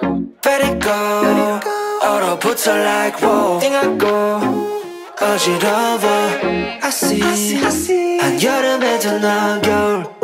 Let it go. All the boots are like whoa. Think I go. Urge it over. I see. And you're the man to know, girl.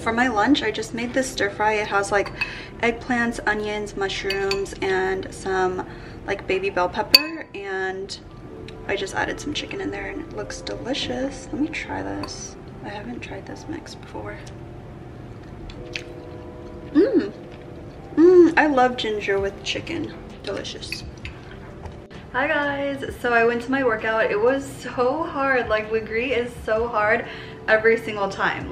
For my lunch, I just made this stir fry. It has like eggplants, onions, mushrooms, and some like baby bell pepper, and I just added some chicken in there and it looks delicious. Let me try this. I haven't tried this mix before. I love ginger with chicken. Delicious. Hi guys, so I went to my workout. It was so hard. Like Legree is so hard every single time,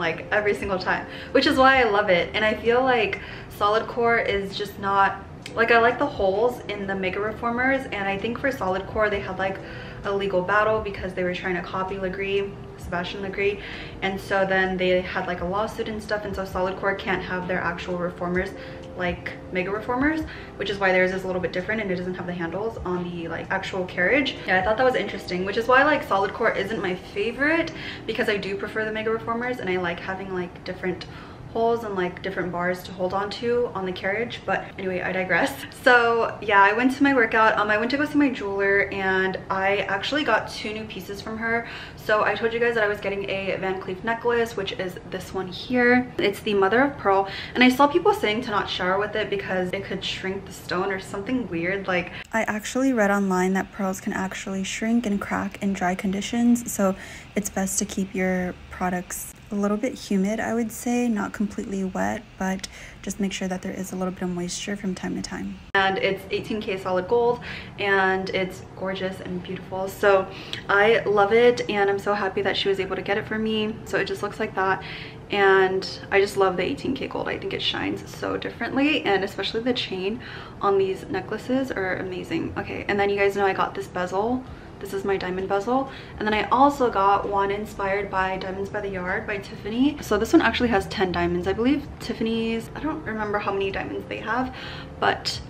which is why I love it. And I feel like solid core is just not like, I like the holes in the mega reformers, and I think for solid core they had like a legal battle because they were trying to copy Legree, Sebastian Legree, and so then they had like a lawsuit and stuff, and so solid core can't have their actual reformers like mega reformers, which is why theirs is a little bit different and it doesn't have the handles on the like actual carriage. Yeah, I thought that was interesting, which is why like solid core isn't my favorite, because I do prefer the mega reformers and I like having like different holes and like different bars to hold on to on the carriage. But anyway, I digress. So yeah, I went to my workout. I went to go see my jeweler, and I actually got 2 new pieces from her. So I told you guys that I was getting a Van Cleef necklace, which is this one here. It's the mother of pearl, and I saw people saying to not shower with it because it could shrink the stone or something weird. Like, I actually read online that pearls can actually shrink and crack in dry conditions, so it's best to keep your products a little bit humid, I would say, not completely wet, but just make sure that there is a little bit of moisture from time to time. And it's 18K solid gold, and it's gorgeous and beautiful, so I love it, and I'm so happy that she was able to get it for me. So it just looks like that, and I just love the 18K gold. I think it shines so differently, and especially the chain on these necklaces are amazing. Okay, and then you guys know I got this bezel. This is my diamond bezel, and then I also got one inspired by Diamonds by the Yard by Tiffany. So this one actually has 10 diamonds. I believe Tiffany's, I don't remember how many diamonds they have, but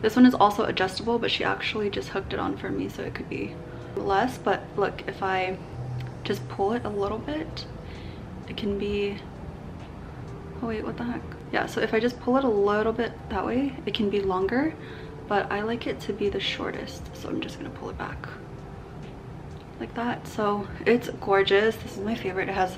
this one is also adjustable, but she actually just hooked it on for me, so it could be less. But look, if I just pull it a little bit, it can be, oh wait, what the heck? Yeah, so if I just pull it a little bit that way, it can be longer, but I like it to be the shortest, so I'm just gonna pull it back like that. So it's gorgeous. This is my favorite. It has,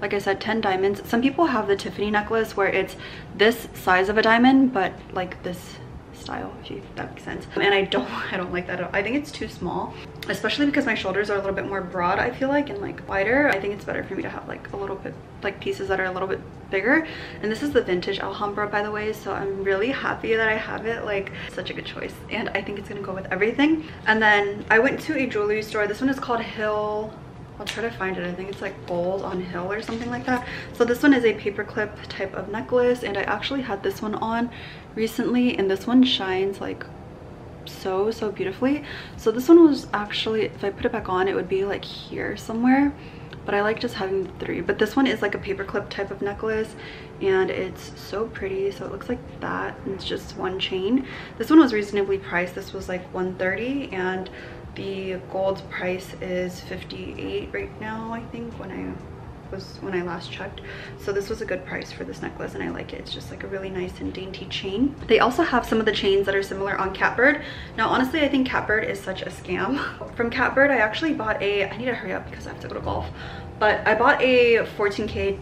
like I said, 10 diamonds. Some people have the Tiffany necklace where it's this size of a diamond but like this style, if that makes sense. And I don't like that at all. I think it's too small, especially because my shoulders are a little bit more broad, I feel like, and like wider. I think it's better for me to have like a little bit like pieces that are a little bit bigger. And this is the Vintage Alhambra, by the way, so I'm really happy that I have it. Like, such a good choice, and I think it's gonna go with everything. And then I went to a jewelry store. This one is called Hill. I'll try to find it. I think it's like Gold on Hill or something like that. So this one is a paperclip type of necklace, and I actually had this one on recently, and this one shines like so beautifully. So this one was actually, if I put it back on, it would be like here somewhere, but I like just having the 3. But this one is like a paperclip type of necklace, and it's so pretty. So it looks like that, and it's just one chain. This one was reasonably priced. This was like $130, and the gold price is $58 right now, I think, when I was when I last checked. So this was a good price for this necklace and I like it. It's just like a really nice and dainty chain. They also have some of the chains that are similar on Catbird. Now, honestly, I think Catbird is such a scam. From Catbird, I actually bought a, I need to hurry up because I have to go to golf, but I bought a 14K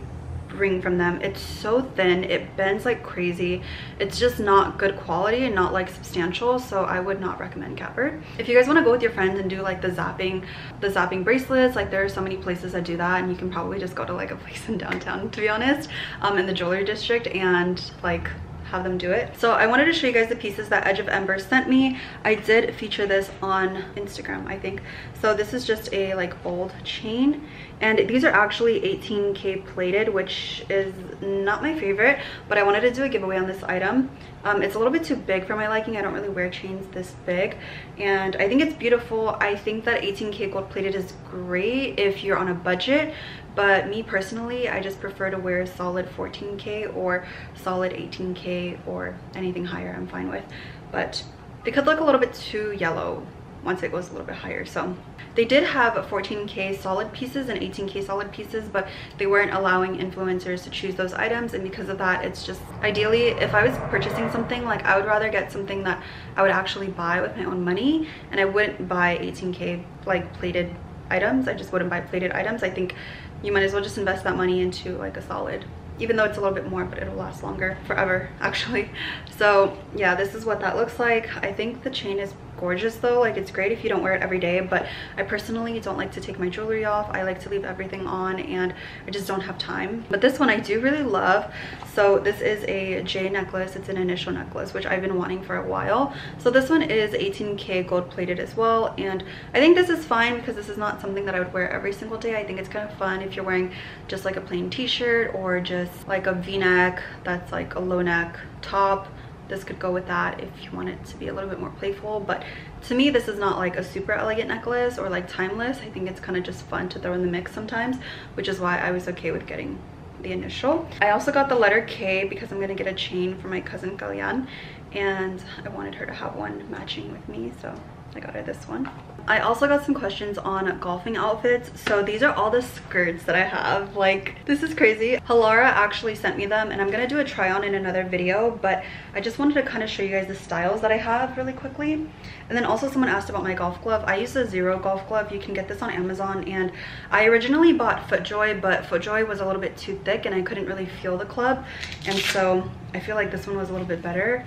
ring from them. It's so thin, it bends like crazy. It's just not good quality and not like substantial, so I would not recommend Catbird. If you guys want to go with your friends and do like the zapping bracelets, like there are so many places that do that, and you can probably just go to like a place in downtown, to be honest, in the jewelry district, and like have them do it. So I wanted to show you guys the pieces that Edge of Ember sent me. I did feature this on Instagram, I think. So this is just a like bold chain, and these are actually 18K plated, which is not my favorite, but I wanted to do a giveaway on this item. It's a little bit too big for my liking. I don't really wear chains this big, and I think it's beautiful. I think that 18K gold plated is great if you're on a budget, but me personally, I just prefer to wear solid 14K or solid 18K, or anything higher I'm fine with, but they could look a little bit too yellow once it goes a little bit higher. So they did have 14K solid pieces and 18K solid pieces, but they weren't allowing influencers to choose those items, and because of that, it's just, ideally, if I was purchasing something, like I would rather get something that I would actually buy with my own money, and I wouldn't buy 18K like plated items. I just wouldn't buy plated items. I think you might as well just invest that money into like a solid, even though it's a little bit more, but it'll last longer, forever actually. So yeah, this is what that looks like. I think the chain is gorgeous though. Like, it's great if you don't wear it every day, but I personally don't like to take my jewelry off. I like to leave everything on, and I just don't have time. But this one I do really love. So this is a J necklace. It's an initial necklace, which I've been wanting for a while. So this one is 18K gold plated as well, and I think this is fine because this is not something that I would wear every single day. I think it's kind of fun if you're wearing just like a plain t-shirt, or just like a v-neck that's like a low neck top. This could go with that if you want it to be a little bit more playful, but to me this is not like a super elegant necklace or like timeless. I think it's kind of just fun to throw in the mix sometimes, which is why I was okay with getting the initial. I also got the letter K because I'm gonna get a chain for my cousin Kalyan, and I wanted her to have one matching with me, so I got her this one. I also got some questions on golfing outfits. So these are all the skirts that I have. Like, this is crazy. Halara actually sent me them, and I'm gonna do a try on in another video, but I just wanted to kind of show you guys the styles that I have really quickly. And then also someone asked about my golf glove. I use a Zero golf glove. You can get this on Amazon, and I originally bought Foot Joy, but Foot Joy was a little bit too thick and I couldn't really feel the club. And so I feel like this one was a little bit better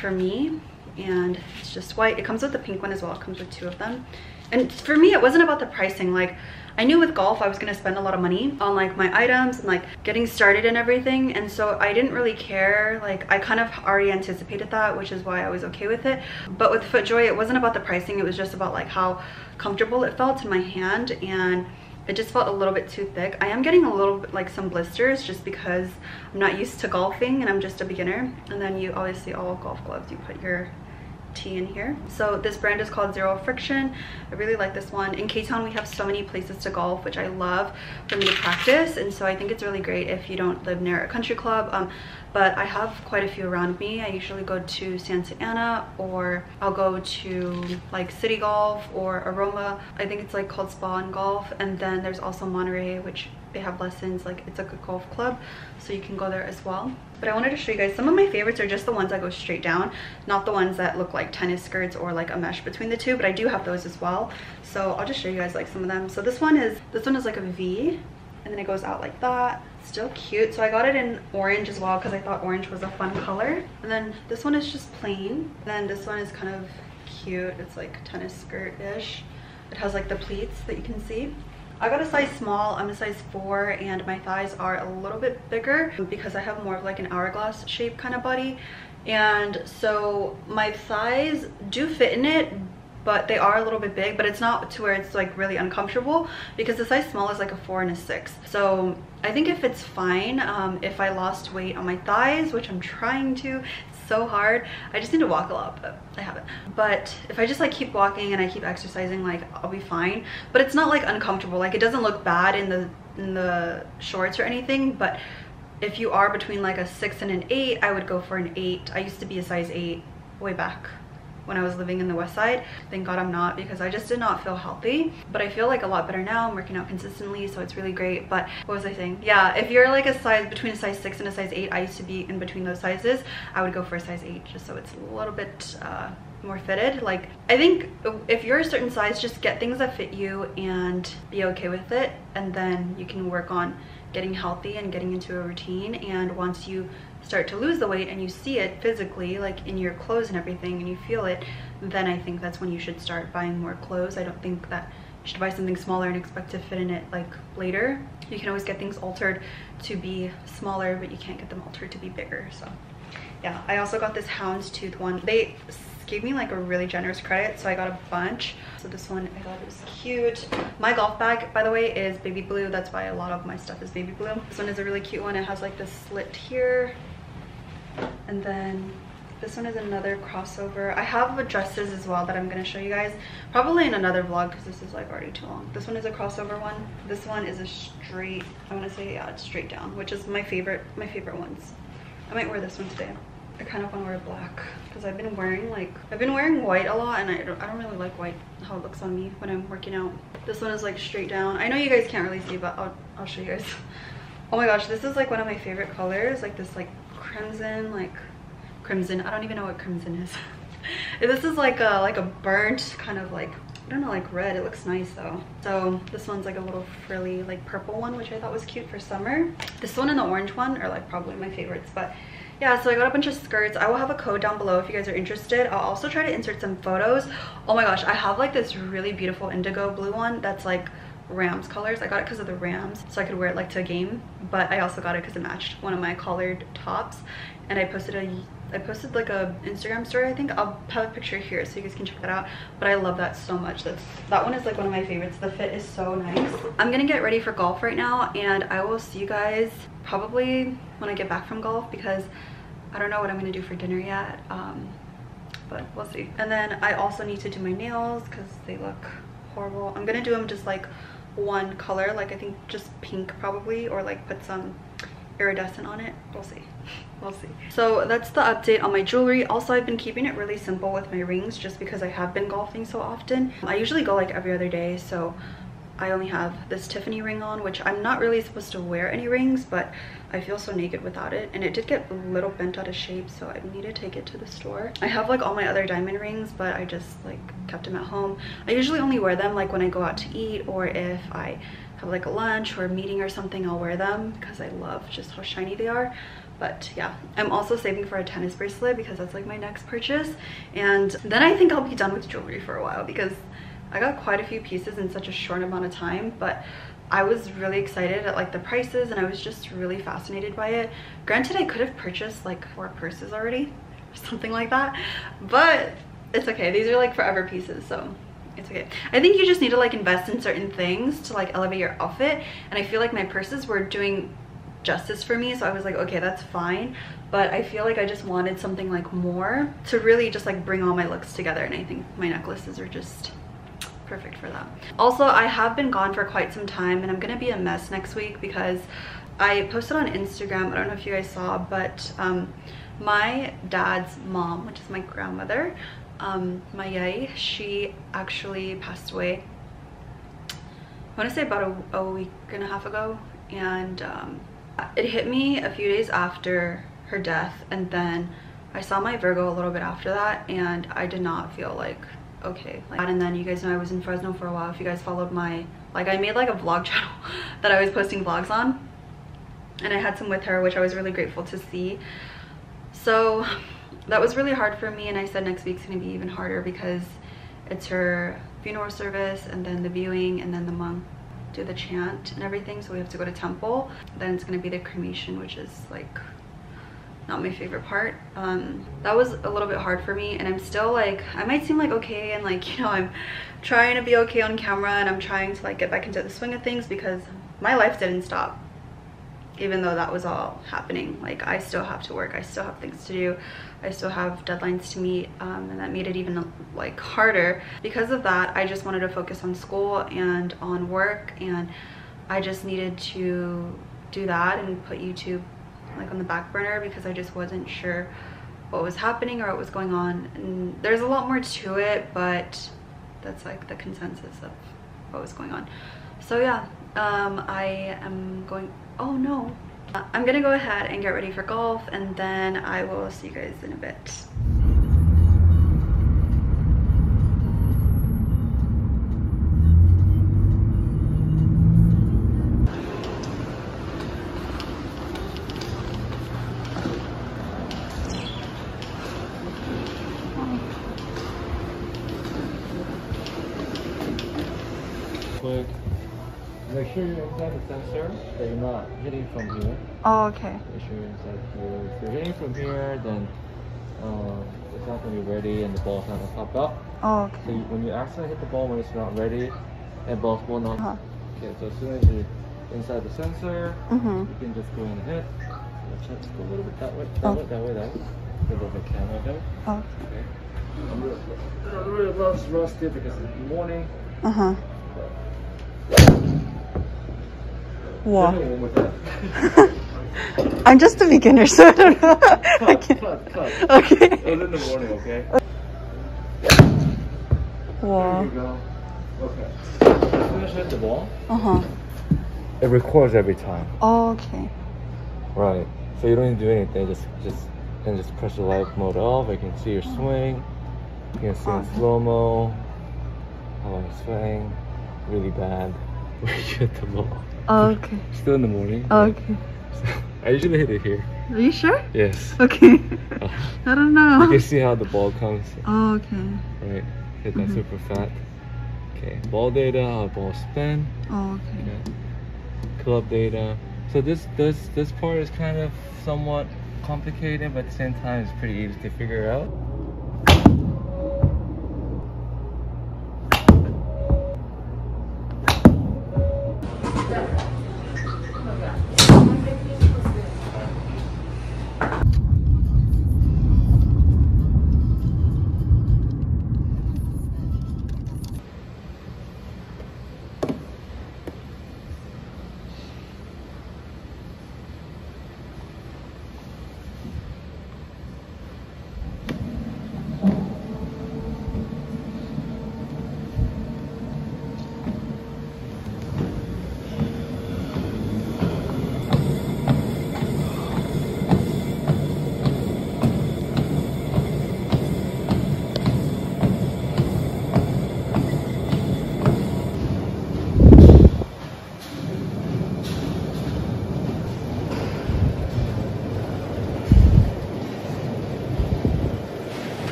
for me. And it's just white. It comes with the pink one as well. It comes with two of them. And for me, it wasn't about the pricing. Like, I knew with golf I was gonna spend a lot of money on like my items and like getting started and everything, and so I didn't really care. Like, I kind of already anticipated that, which is why I was okay with it. But with FootJoy, it wasn't about the pricing. It was just about like how comfortable it felt in my hand, and it just felt a little bit too thick. I am getting a little bit like some blisters just because I'm not used to golfing and I'm just a beginner. And then you obviously, all golf gloves, you put your tea in here. So this brand is called Zero Friction. I really like this one. In Ktown, we have so many places to golf, which I love for me to practice, and so I think it's really great if you don't live near a country club. But I have quite a few around me. I usually go to Santa Ana, or I'll go to like City Golf or Aroma. I think it's like called Spa and Golf, and then there's also Monterey, which they have lessons. Like, it's a good golf club, so you can go there as well. But I wanted to show you guys some of my favorites are just the ones that go straight down, not the ones that look like tennis skirts or like a mesh between the two, but I do have those as well. So I'll just show you guys like some of them. So this one is like a V, and then it goes out like that. Still cute. So I got it in orange as well because I thought orange was a fun color. And then this one is just plain. And then this one is kind of cute. It's like tennis skirt-ish. It has like the pleats that you can see. I got a size small. I'm a size 4, and my thighs are a little bit bigger because I have more of like an hourglass shape kind of body, and so my thighs do fit in it, but they are a little bit big. But it's not to where it's like really uncomfortable because the size small is like a 4 and a 6, so I think it fits fine. If I lost weight on my thighs, which I'm trying to, so hard. I just need to walk a lot, but I haven't. But if I just like keep walking and I keep exercising, like, I'll be fine. But it's not like uncomfortable. Like, it doesn't look bad in the shorts or anything. But if you are between like a 6 and an 8, I would go for an 8. I used to be a size 8 way back when I was living in the West Side. Thank God I'm not, because I just did not feel healthy. But I feel like a lot better now. I'm working out consistently, so it's really great. But what was I saying? Yeah, if you're like a size between a size 6 and a size 8, I used to be in between those sizes, I would go for a size 8 just so it's a little bit more fitted. Like, I think if you're a certain size, just get things that fit you and be okay with it, and then you can work on getting healthy and getting into a routine. And once you start to lose the weight and you see it physically, like in your clothes and everything, and you feel it, then I think that's when you should start buying more clothes. I don't think that you should buy something smaller and expect to fit in it like later. You can always get things altered to be smaller, but you can't get them altered to be bigger. So yeah, I also got this houndstooth one. They gave me like a really generous credit, so I got a bunch. So this one, I thought it was cute. My golf bag, by the way, is baby blue. That's why a lot of my stuff is baby blue. This one is a really cute one. It has like this slit here, and then this one is another crossover. I have dresses as well that I'm going to show you guys probably in another vlog, because this is like already too long. This one is a crossover one. This one is a straight, I want to say, yeah, it's straight down, which is my favorite ones. I might wear this one today. I kind of want to wear black, because I've been wearing white a lot, and I don't really like white, how it looks on me when I'm working out. This one is like straight down. I know you guys can't really see, but I'll show you guys. Oh my gosh, this is like one of my favorite colors, like this like crimson. I don't even know what crimson is. This is like a burnt kind of like, I don't know, like red. It looks nice though. So this one's like a little frilly like purple one, which I thought was cute for summer. This one and the orange one are like probably my favorites. But yeah, so I got a bunch of skirts. I will have a code down below if you guys are interested. I'll also try to insert some photos. Oh my gosh, I have like this really beautiful indigo blue one that's like Rams colors. I got it because of the Rams, so I could wear it like to a game, but I also got it because it matched one of my collared tops. And I posted like a Instagram story, I think. I'll have a picture here so you guys can check that out. But I love that so much. That one is like one of my favorites. The fit is so nice. I'm gonna get ready for golf right now, and I will see you guys probably when I get back from golf, because I don't know what I'm gonna do for dinner yet, but we'll see. And then I also need to do my nails because they look horrible. I'm gonna do them just like one color, like I think just pink probably, or like put some iridescent on it. We'll see. So that's the update on my jewelry. Also, I've been keeping it really simple with my rings, just because I have been golfing so often. I usually go like every other day, so I only have this Tiffany ring on, which I'm not really supposed to wear any rings, but I feel so naked without it, and it did get a little bent out of shape, so I need to take it to the store. I have like all my other diamond rings, but I just like kept them at home. I usually only wear them like when I go out to eat, or if I have like a lunch or a meeting or something, I'll wear them because I love just how shiny they are. But yeah, I'm also saving for a tennis bracelet because that's like my next purchase, and then I think I'll be done with jewelry for a while, because I got quite a few pieces in such a short amount of time. But I was really excited at like the prices, and I was just really fascinated by it. Granted, I could have purchased like 4 purses already or something like that, but it's okay. These are like forever pieces, so it's okay. I think you just need to like invest in certain things to like elevate your outfit, and I feel like my purses were doing justice for me, so I was like, okay, that's fine. But I feel like I just wanted something like more to really just like bring all my looks together, and I think my necklaces are just perfect for that. Also, I have been gone for quite some time, and I'm gonna be a mess next week, because I posted on Instagram, I don't know if you guys saw, but my dad's mom, which is my grandmother, my yai, she actually passed away, I want to say about a week and a half ago. And it hit me a few days after her death, and then I saw my Virgo a little bit after that, and I did not feel like okay like that. And then you guys know I was in Fresno for a while. If you guys followed my, like, I made like a vlog channel that I was posting vlogs on, and I had some with her, which I was really grateful to see. So that was really hard for me, and I said next week's gonna be even harder, because it's her funeral service, and then the viewing, and then the monk do the chant and everything, so we have to go to temple. Then it's gonna be the cremation, which is like not my favorite part. That was a little bit hard for me, and I'm still like, I might seem like okay, and like, you know, I'm trying to be okay on camera, and I'm trying to like get back into the swing of things, because my life didn't stop even though that was all happening. Like, I still have to work, I still have things to do, I still have deadlines to meet, and that made it even like harder. Because of that, I just wanted to focus on school and on work, and I just needed to do that and put YouTube like on the back burner, because I just wasn't sure what was happening or what was going on. And there's a lot more to it, but that's like the consensus of what was going on. So yeah, I am going, oh no, I'm gonna go ahead and get ready for golf, and then I will see you guys in a bit. Make sure you're inside the sensor, that you're not hitting from here. Oh, okay. Make sure you're inside here. If you're hitting from here, then it's not going to be ready and the ball's not going to pop up. Oh, okay. So when you accidentally hit the ball when it's not ready, and balls will not. Okay, so as soon as you're inside the sensor, you can just go in and hit. Let's go a little bit that way. A little bit camera there. Oh. Okay. I really love rusty because it's morning. Wow. I'm just a beginner, so I don't know. Okay. It was in the morning, okay? Wow. There you go. Okay. As soon as you hit the ball, it records every time. Oh, okay. Right. So you don't need to do anything. Just press the live mode off. I can see your swing. You can see in slow mo how I'm swinging. Really bad. Where you hit the ball. Okay. Still in the morning. Okay. I usually hit it here. Are you sure? Yes. Okay. I don't know. You can see how the ball comes. Oh, okay. Right. Hit that super fat. Okay. Ball data, how ball spin. Oh, okay. Yeah. Club data. So this part is kind of somewhat complicated, but at the same time it's pretty easy to figure out.